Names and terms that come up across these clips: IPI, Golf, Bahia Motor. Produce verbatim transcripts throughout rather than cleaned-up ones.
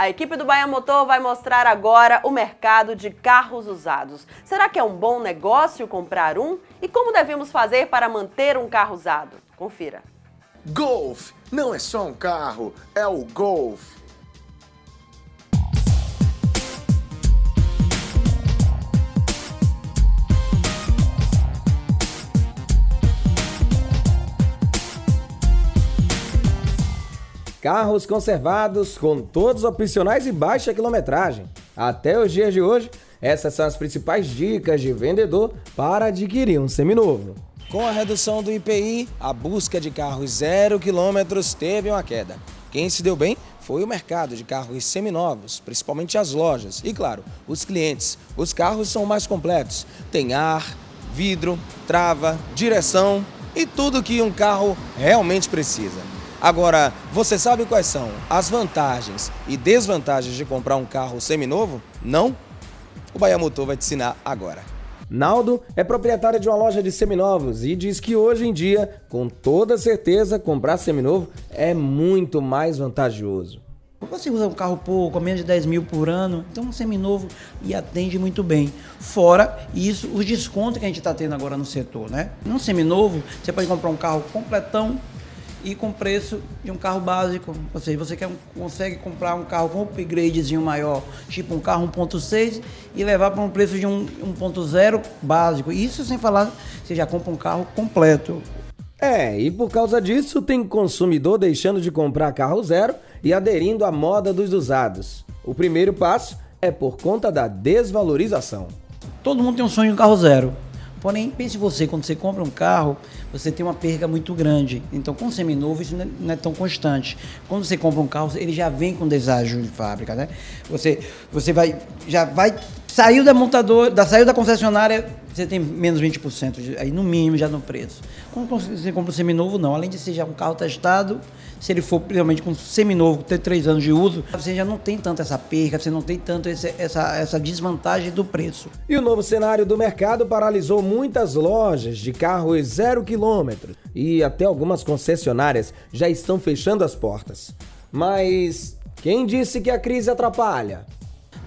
A equipe do Bahia Motor vai mostrar agora o mercado de carros usados. Será que é um bom negócio comprar um? E como devemos fazer para manter um carro usado? Confira. Golf não é só um carro, é o Golf. Carros conservados com todos opcionais e baixa quilometragem. Até os dias de hoje, essas são as principais dicas de vendedor para adquirir um seminovo. Com a redução do I P I, a busca de carros zero quilômetros teve uma queda. Quem se deu bem foi o mercado de carros seminovos, principalmente as lojas. E claro, os clientes. Os carros são mais completos. Tem ar, vidro, trava, direção e tudo que um carro realmente precisa. Agora, você sabe quais são as vantagens e desvantagens de comprar um carro seminovo? Não? O Bahia Motor vai te ensinar agora. Naldo é proprietário de uma loja de seminovos e diz que hoje em dia, com toda certeza, comprar seminovo é muito mais vantajoso. Você usa um carro pouco, a menos de dez mil por ano, então um seminovo e atende muito bem. Fora isso, os descontos que a gente está tendo agora no setor, né? Num seminovo, você pode comprar um carro completão, e com preço de um carro básico, ou seja, você quer, consegue comprar um carro com um upgradezinho maior, tipo um carro um ponto seis e levar para um preço de um um ponto zero básico, isso sem falar, você já compra um carro completo. É, e por causa disso tem consumidor deixando de comprar carro zero e aderindo à moda dos usados. O primeiro passo é por conta da desvalorização. Todo mundo tem um sonho de um carro zero. Porém, pense você, quando você compra um carro, você tem uma perca muito grande. Então, com o seminovo, isso não é tão constante. Quando você compra um carro, ele já vem com deságio de fábrica, né? Você, você vai, já vai, saiu da montadora, da, saiu da concessionária, você tem menos vinte por cento, de, aí no mínimo já no preço. Quando você compra um seminovo, não. Além de ser já um carro testado, se ele for realmente com seminovo, ter três anos de uso, você já não tem tanto essa perca, você não tem tanto esse, essa, essa desvantagem do preço. E o novo cenário do mercado paralisou muitas lojas de carros zero quilômetro e até algumas concessionárias já estão fechando as portas. Mas quem disse que a crise atrapalha?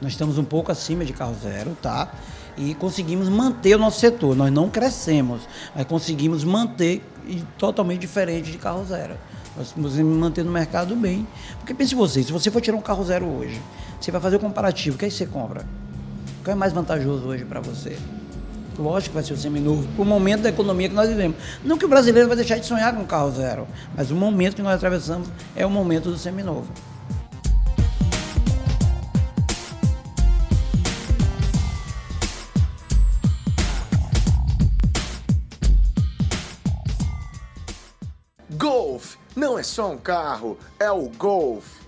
Nós estamos um pouco acima de carro zero, tá? E conseguimos manter o nosso setor. Nós não crescemos, mas conseguimos manter e totalmente diferente de carro zero. Nós conseguimos manter no mercado bem. Porque pense você, se você for tirar um carro zero hoje, você vai fazer o comparativo, o que aí você compra? O que é mais vantajoso hoje para você? Lógico que vai ser o seminovo, para o momento da economia que nós vivemos. Não que o brasileiro vai deixar de sonhar com carro zero, mas o momento que nós atravessamos é o momento do seminovo. Golf não é só um carro, é o Golf.